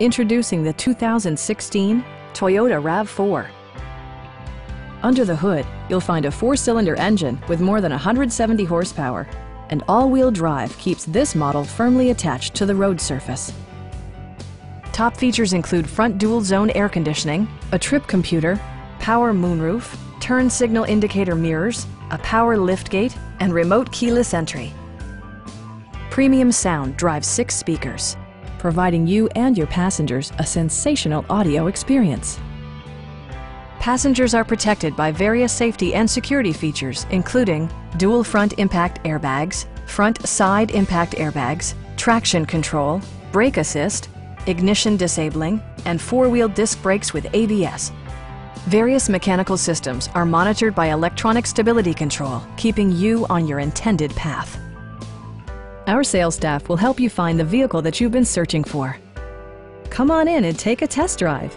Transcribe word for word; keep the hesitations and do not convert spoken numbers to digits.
Introducing the two thousand sixteen Toyota RAV four. Under the hood, you'll find a four-cylinder engine with more than one hundred seventy horsepower, and all-wheel drive keeps this model firmly attached to the road surface. Top features include front dual-zone air conditioning, a trip computer, power moonroof, turn signal indicator mirrors, a power liftgate, and remote keyless entry. Premium sound drives six speakers, providing you and your passengers a sensational audio experience. Passengers are protected by various safety and security features, including dual front impact airbags, front side impact airbags, traction control, brake assist, ignition disabling, and four-wheel disc brakes with A B S. Various mechanical systems are monitored by electronic stability control, keeping you on your intended path. Our sales staff will help you find the vehicle that you've been searching for. Come on in and take a test drive.